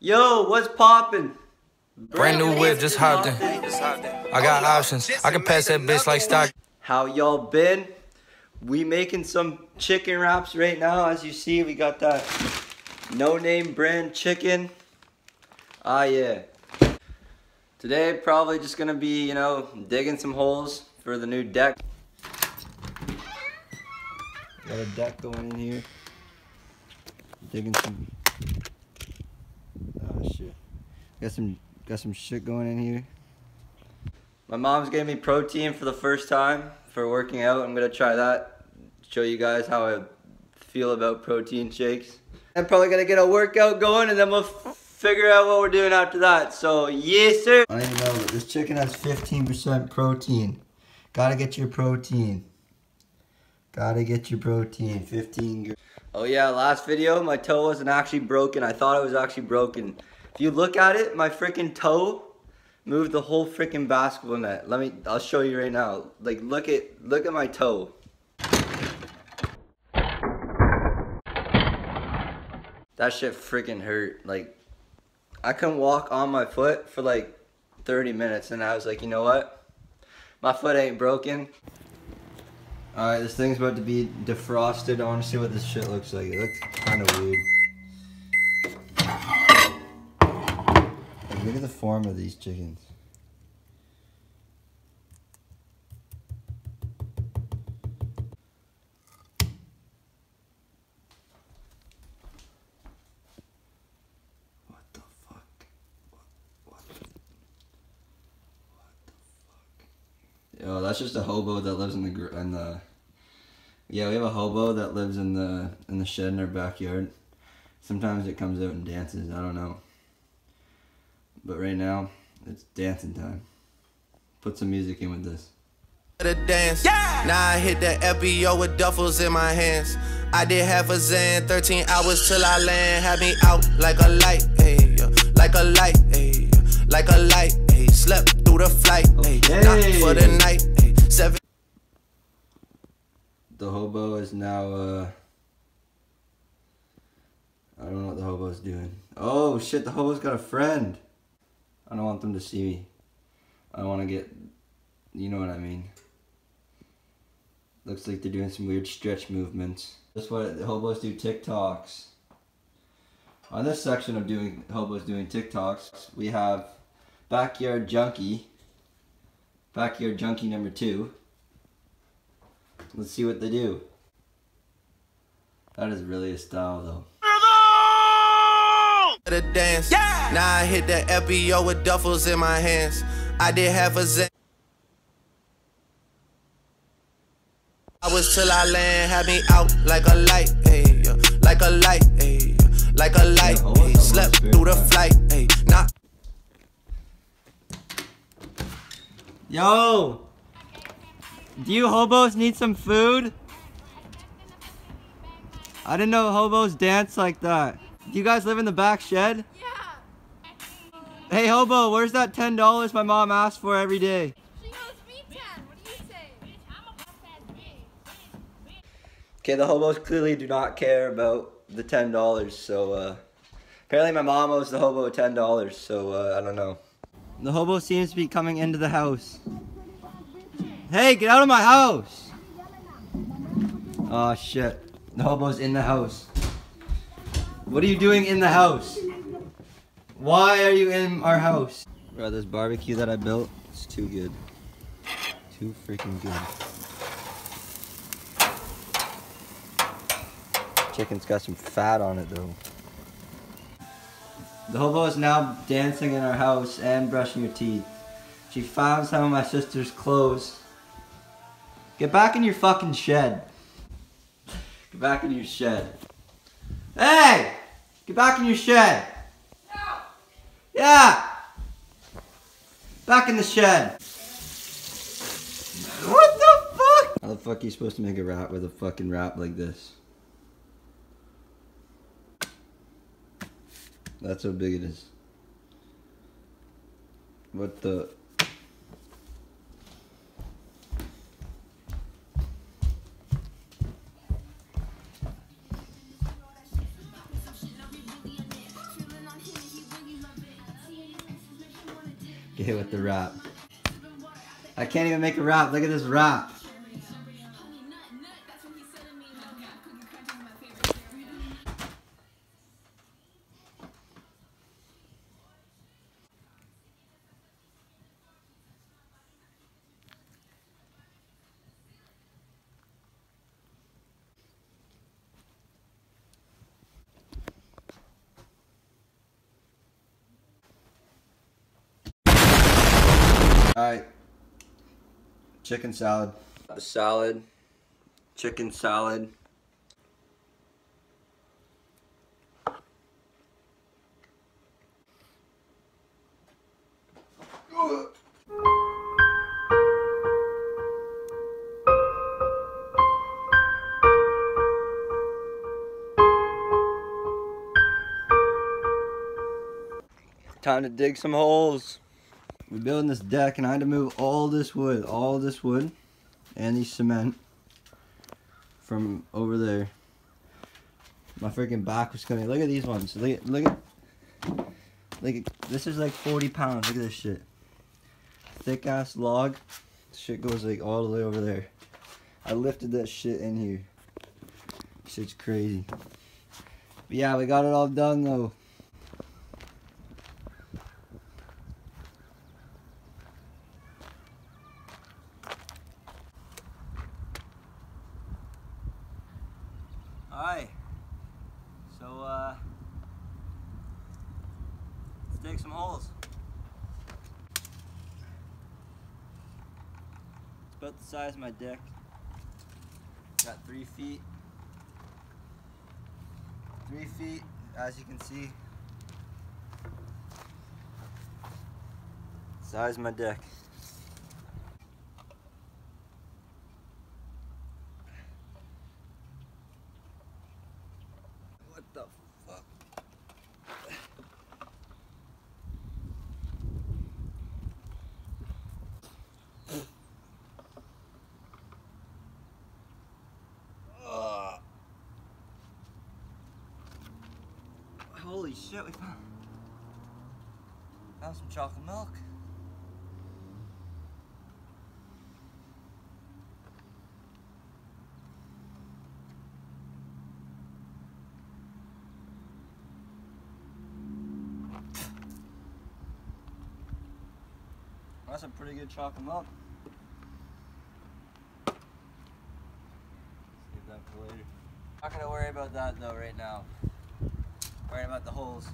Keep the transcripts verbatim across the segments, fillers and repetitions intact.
Yo, what's poppin'? Brand, Brand new whip, just hopped in. I got options. I can pass that bitch like Stockton. How y'all been? We making some chicken wraps right now. As you see, we got that no-name brand chicken. Ah, yeah. Today, probably just gonna be, you know, digging some holes for the new deck. Got a deck going in here. Digging some. Oh shit. Got some got some shit going in here. My mom's gave me protein for the first time for working out. I'm gonna try that. Show you guys how I feel about protein shakes. I'm probably gonna get a workout going and then we'll figure out what we're doing after that. So yes sir. I don't even know, but this chicken has fifteen percent protein. Gotta get your protein. Gotta get your protein. fifteen. Oh yeah, last video my toe wasn't actually broken. I thought it was actually broken. If you look at it, my freaking toe moved the whole freaking basketball net. Let me, I'll show you right now. Like look at, look at my toe. That shit freaking hurt. Like I couldn't walk on my foot for like thirty minutes and I was like, you know what? My foot ain't broken. Alright, this thing's about to be defrosted. I want to see what this shit looks like. It looks kind of weird. Like, look at the form of these chickens. What the fuck? What, what, the, what the fuck? Yo, that's just a hobo that lives in the... In the Yeah, we have a hobo that lives in the in the shed in our backyard. Sometimes it comes out and dances, I don't know. But right now, it's dancing time. Put some music in with this. The dance. Yeah! Now I hit the F B O with duffels in my hands. I did half a zan, thirteen hours till I land. Had me out like a light, hey, like a light, hey, like a light, hey. Slept through the flight, hey, okay. Not for the night, hey. Seven. The hobo is now, uh, I don't know what the hobo's doing. Oh shit, the hobo's got a friend. I don't want them to see me. I don't want to get, you know what I mean. Looks like they're doing some weird stretch movements. That's what the hobos do, TikToks. On this section of doing hobos doing TikToks, we have Backyard Junkie. Backyard Junkie number two. Let's see what they do. That is really a style though. The dance. Yeah! Now I hit the F B O with duffels in my hands. I did half a zan. I was till I land, had me out like a light, hey, like a light, hey, like a light, yeah, hey. Slept through the time. Flight, hey, not. Yo! Do you hobos need some food? I didn't know hobos dance like that. Do you guys live in the back shed? Yeah. Hey hobo, where's that ten dollars my mom asks for every day? She knows me ten, what do you say? I'm a buff-ass bitch. Okay, the hobos clearly do not care about the ten dollars, so uh, apparently my mom owes the hobo ten dollars, so uh, I don't know. The hobo seems to be coming into the house. Hey, get out of my house! Oh shit. The hobo's in the house. What are you doing in the house? Why are you in our house? Bro, this barbecue that I built, it's too good. Too freaking good. Chicken's got some fat on it though. The hobo is now dancing in our house and brushing her teeth. She found some of my sister's clothes. Get back in your fucking shed. Get back in your shed. Hey! Get back in your shed. No. Yeah! Back in the shed. What the fuck? How the fuck are you supposed to make a rap with a fucking rap like this? That's how big it is. What the... Get hit with the rap. I can't even make a rap. Look at this rap. Alright, chicken salad. The salad, chicken salad. Time to dig some holes. We're building this deck and I had to move all this wood, all this wood and the cement from over there. My freaking back was coming. Look at these ones. Look at, look at, look at, this is like forty pounds. Look at this shit. Thick ass log. This shit goes like all the way over there. I lifted that shit in here. Shit's crazy. But yeah, we got it all done though. Alright, so uh, let's dig some holes. It's about the size of my deck. Got three feet. Three feet, as you can see. Size of my deck. Holy shit, we found, found some chocolate milk. That's a pretty good chocolate milk. Save that for later. Not gonna worry about that though right now. Worrying about the holes.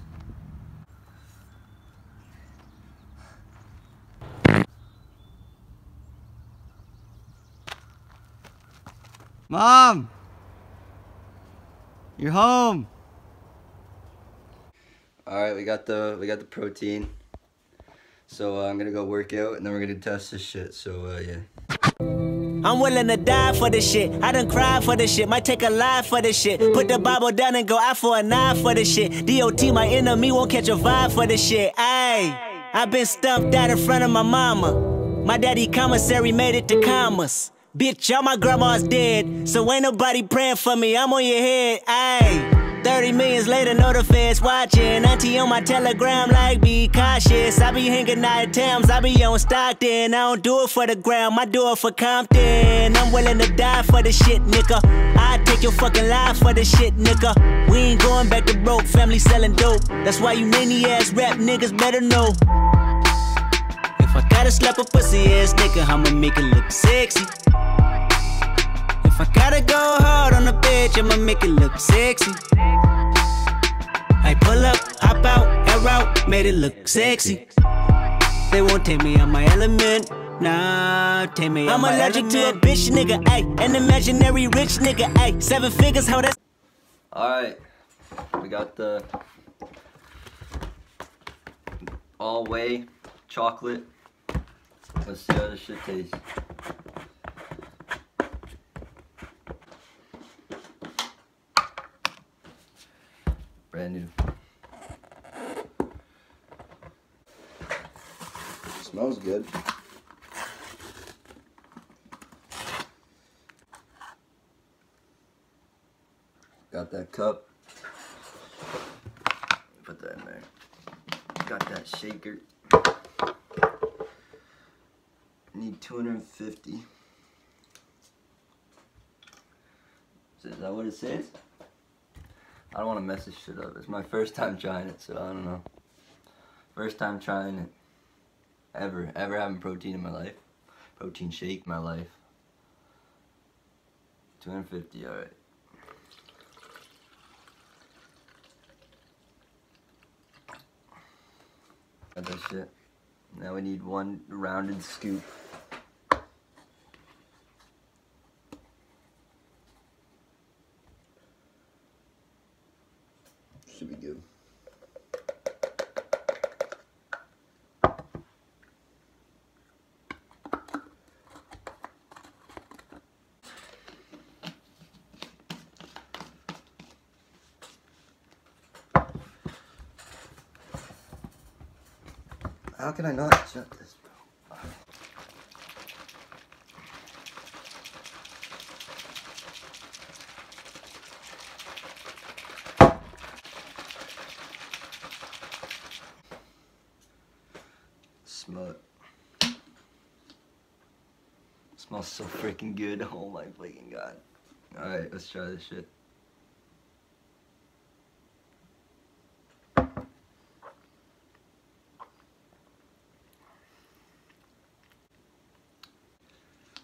Mom! You're home! Alright, we got the we got the protein. So uh, I'm gonna go work out and then we're gonna test this shit, so uh, yeah. I'm willing to die for this shit. I done cried for this shit. Might take a life for this shit. Put the Bible down and go out for a knife for this shit. D O T my enemy won't catch a vibe for this shit. Ayy, I been stumped out in front of my mama. My daddy commissary made it to commas. Bitch, all my grandma's dead, so ain't nobody praying for me. I'm on your head, ayy. thirty millions later, no the feds watching. Auntie on my telegram like, be cautious. I be hanging out at Thames, I be on Stockton. I don't do it for the gram, I do it for Compton. I'm willing to die for this shit, nigga. I take your fucking life for this shit, nigga. We ain't going back to broke, family selling dope. That's why you many ass rap niggas better know. If I gotta slap a pussy ass nigga, I'ma make it look sexy. If I gotta go hard on the bitch, I'ma make it look sexy. I pull up, hop out, air out, made it look sexy. They won't take me out my element. Nah, take me I'm allergic to a bitch nigga, ayy. An imaginary rich nigga, ayy. Seven figures, how that's. Alright, we got the all whey chocolate. Let's see how this shit tastes. Brand new. Smells good. Got that cup, put that in there, got that shaker. need two hundred fifty. Is that what it says? I don't want to mess this shit up. It's my first time trying it, so I don't know. First time trying it. Ever, ever having protein in my life. Protein shake in my life. two hundred fifty, alright. Got that shit. Now we need one rounded scoop. Should be good. How can I not shut this? Smut. It smells so freaking good. Oh my freaking god. Alright, let's try this shit.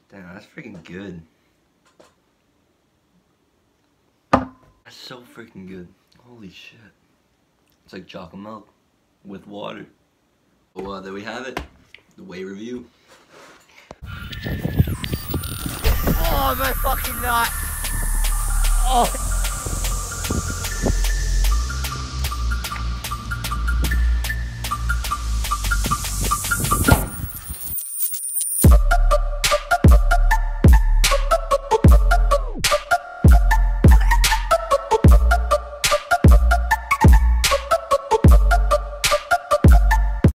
Damn, that's freaking good. That's so freaking good. Holy shit. It's like chocolate milk with water. Well, uh, there we have it. The weigh review. Oh, my fucking nut. Oh.